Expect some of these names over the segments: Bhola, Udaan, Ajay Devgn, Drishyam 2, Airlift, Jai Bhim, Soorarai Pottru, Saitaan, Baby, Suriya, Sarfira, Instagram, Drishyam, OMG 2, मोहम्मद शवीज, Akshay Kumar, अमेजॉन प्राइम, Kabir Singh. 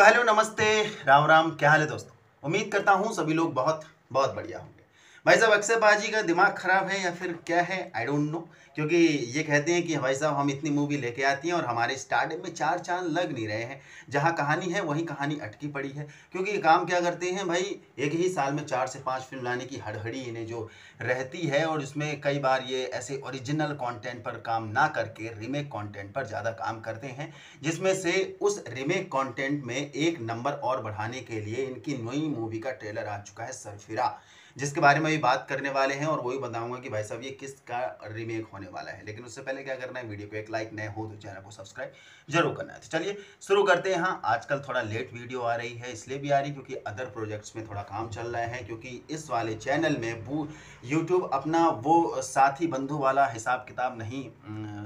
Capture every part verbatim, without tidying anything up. तो हेलो नमस्ते राम राम, क्या हाल है दोस्तों। उम्मीद करता हूँ सभी लोग बहुत बहुत बढ़िया होंगे। भाई साहब अक्षय बाजी का दिमाग ख़राब है या फिर क्या है, आई डोंट नो, क्योंकि ये कहते हैं कि भाई साहब हम इतनी मूवी लेके आती हैं और हमारे स्टार्टिंग में चार चांद लग नहीं रहे हैं, जहाँ कहानी है वहीं कहानी अटकी पड़ी है। क्योंकि ये काम क्या करते हैं भाई, एक ही साल में चार से पाँच फिल्म लाने की हड़हड़ी इन्हें जो रहती है, और इसमें कई बार ये ऐसे ओरिजिनल कॉन्टेंट पर काम ना करके रीमेक कॉन्टेंट पर ज़्यादा काम करते हैं, जिसमें से उस रीमेक कॉन्टेंट में एक नंबर और बढ़ाने के लिए इनकी नई मूवी का ट्रेलर आ चुका है सरफिरा, जिसके बारे में भी बात करने वाले हैं और वही बताऊंगा कि भाई साहब ये किसका रीमेक होने वाला है। लेकिन उससे पहले क्या करना है, वीडियो को एक लाइक, नए हो तो चैनल को सब्सक्राइब जरूर करना है। तो चलिए शुरू करते हैं। हाँ, आजकल थोड़ा लेट वीडियो आ रही है, इसलिए भी आ रही क्योंकि अदर प्रोजेक्ट्स में थोड़ा काम चल रहा है, क्योंकि इस वाले चैनल में वो यूट्यूब अपना वो साथी बंधु वाला हिसाब किताब नहीं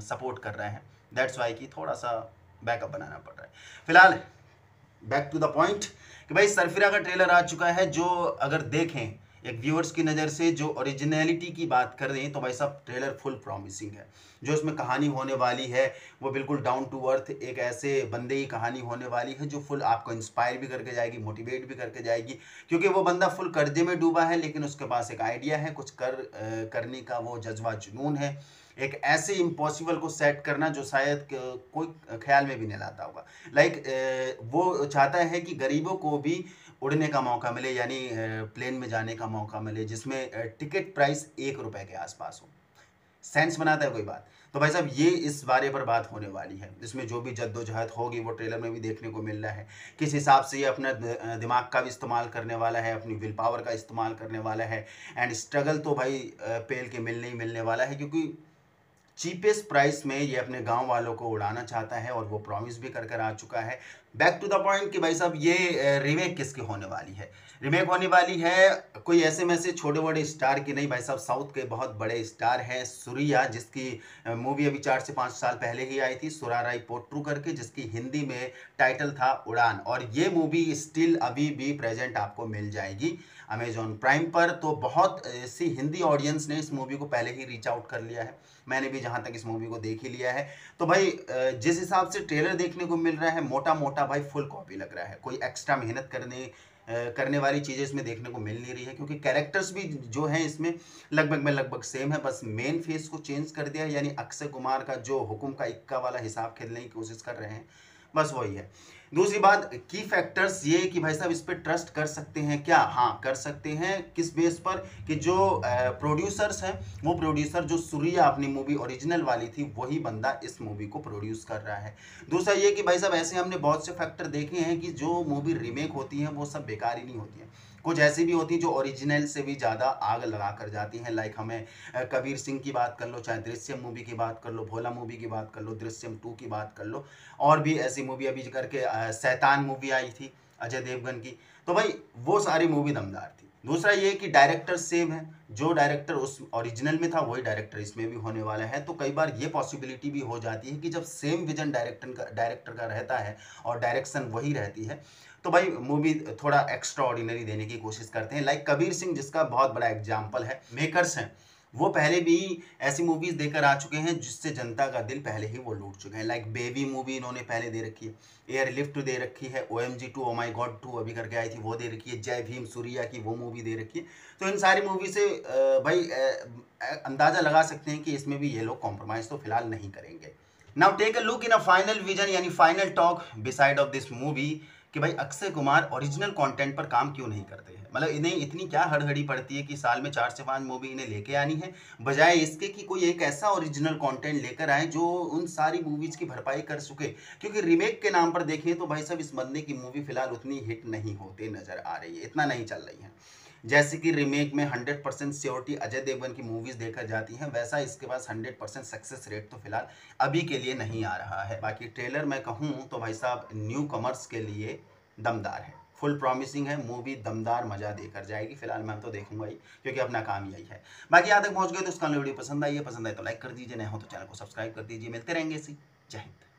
सपोर्ट कर रहे हैं, दैट्स वाई कि थोड़ा सा बैकअप बनाना पड़ रहा है। फिलहाल बैक टू द पॉइंट कि भाई सरफिरा का ट्रेलर आ चुका है, जो अगर देखें एक व्यूअर्स की नज़र से, जो ओरिजिनलिटी की बात कर रहे हैं, तो भाई साहब ट्रेलर फुल प्रॉमिसिंग है। जो इसमें कहानी होने वाली है वो बिल्कुल डाउन टू अर्थ एक ऐसे बंदे की कहानी होने वाली है जो फुल आपको इंस्पायर भी करके जाएगी, मोटिवेट भी करके जाएगी, क्योंकि वो बंदा फुल कर्जे में डूबा है लेकिन उसके पास एक आइडिया है, कुछ कर आ, करने का वो जज्बा जुनून है, एक ऐसे इम्पॉसिबल को सेट करना जो शायद कोई ख्याल में भी नहीं लाता होगा। लाइक वो चाहता है कि गरीबों को भी उड़ने का मौका मिले, यानी प्लेन में जाने का मौका मिले, जिसमें टिकट प्राइस एक रुपए के आसपास हो। सेंस बनाता है कोई बात। तो भाई साहब ये इस बारे पर बात होने वाली है, इसमें जो भी जद्दोजहद होगी वो ट्रेलर में भी देखने को मिल रहा है। किस हिसाब से ये अपना दिमाग का भी इस्तेमाल करने वाला है, अपनी विल पावर का इस्तेमाल करने वाला है, एंड स्ट्रगल तो भाई पेल के मिलने ही मिलने वाला है, क्योंकि चीपेस्ट प्राइस में ये अपने गांव वालों को उड़ाना चाहता है और वो प्रॉमिस भी कर कर आ चुका है। बैक टू द पॉइंट कि भाई साहब ये रीमेक किसकी होने वाली है। रीमेक होने वाली है कोई ऐसे में से छोटे बड़े स्टार की नहीं, भाई साहब साउथ के बहुत बड़े स्टार हैं सूर्या, जिसकी मूवी अभी चार से पाँच साल पहले ही आई थी, सुराराई पोट्रू करके, जिसकी हिंदी में टाइटल था उड़ान, और ये मूवी स्टिल अभी भी प्रेजेंट आपको मिल जाएगी अमेजॉन प्राइम पर। तो बहुत सी हिंदी ऑडियंस ने इस मूवी को पहले ही रीच आउट कर लिया है, मैंने भी जहाँ तक इस मूवी को देख ही लिया है। तो भाई जिस हिसाब से ट्रेलर देखने को मिल रहा है, मोटा मोटा भाई फुल कॉपी लग रहा है, कोई एक्स्ट्रा मेहनत करने करने वाली चीज़ें इसमें देखने को मिल नहीं रही है, क्योंकि कैरेक्टर्स भी जो हैं इसमें लगभग में लगभग सेम है, बस मेन फेस को चेंज कर दिया है, यानी अक्षय कुमार का जो हुक्म का इक्का वाला हिसाब खेलने की कोशिश कर रहे हैं, बस वही है। दूसरी बात की फैक्टर्स ये कि भाई साहब इस पर ट्रस्ट कर सकते हैं क्या। हाँ कर सकते हैं, किस बेस पर कि जो प्रोड्यूसर्स हैं वो प्रोड्यूसर जो सूर्या अपनी मूवी ओरिजिनल वाली थी वही बंदा इस मूवी को प्रोड्यूस कर रहा है। दूसरा ये कि भाई साहब ऐसे हमने बहुत से फैक्टर देखे हैं कि जो मूवी रीमेक होती हैं वो सब बेकार ही नहीं होती हैं, कुछ ऐसी भी होती हैं जो ओरिजिनल से भी ज़्यादा आग लगा कर जाती हैं। लाइक हमें कबीर सिंह की बात कर लो, चाहे दृश्यम मूवी की बात कर लो, भोला मूवी की बात कर लो, दृश्यम टू की बात कर लो, और भी ऐसी मूवी अभी करके सैतान मूवी आई थी अजय देवगन की, तो भाई वो सारी मूवी दमदार थी। दूसरा ये कि डायरेक्टर सेम है, जो डायरेक्टर उस ओरिजिनल में था वही डायरेक्टर इसमें भी होने वाला है। तो कई बार ये पॉसिबिलिटी भी हो जाती है कि जब सेम विजन डायरेक्टर का डायरेक्टर का रहता है और डायरेक्शन वही रहती है, तो भाई मूवी थोड़ा एक्स्ट्रा ऑर्डिनरी देने की कोशिश करते हैं। लाइक कबीर सिंह जिसका बहुत बड़ा एग्जाम्पल है, मेकर्स हैं वो पहले भी ऐसी मूवीज़ देकर आ चुके हैं जिससे जनता का दिल पहले ही वो लूट चुके हैं। लाइक बेबी मूवी इन्होंने पहले दे रखी है, एयरलिफ्ट दे रखी है, O M G two, oh my God two अभी करके आई थी वो दे रखी है, जय भीम सूर्या की वो मूवी दे रखी है। तो इन सारी मूवी से भाई अंदाज़ा लगा सकते हैं कि इसमें भी ये लोग कॉम्प्रोमाइज़ तो फिलहाल नहीं करेंगे। Now take a look in a final vision, यानी final talk beside of this movie कि भाई अक्षय कुमार ओरिजिनल कंटेंट पर काम क्यों नहीं करते हैं। मतलब इन्हें इतनी क्या हड़हड़ी पड़ती है कि साल में चार से पाँच मूवी इन्हें लेके आनी है, बजाय इसके कि कोई एक ऐसा ओरिजिनल कंटेंट लेकर आए जो उन सारी मूवीज़ की भरपाई कर सके। क्योंकि रीमेक के नाम पर देखिए तो भाई साहब इस बंदे की मूवी फिलहाल उतनी हिट नहीं होते नज़र आ रही है, इतना नहीं चल रही है। जैसे कि रीमेक में hundred percent surety Ajay Devgn की मूवीज़ देखकर जाती हैं, वैसा इसके पास हंड्रेड परसेंट सक्सेस रेट तो फिलहाल अभी के लिए नहीं आ रहा है। बाकी ट्रेलर मैं कहूँ तो भाई साहब न्यू कमर्स के लिए दमदार है, फुल प्रॉमिसिंग है, मूवी दमदार मजा देकर जाएगी। फिलहाल मैं तो देखूंगा ही, क्योंकि अपना काम यही है। बाकी यहाँ तक पहुँच गए तो उसका वीडियो पसंद आई है, पसंद आए तो लाइक कर दीजिए, नए हो तो चैनल को सब्सक्राइब कर दीजिए। मिलते रहेंगे इसी, जय हिंद।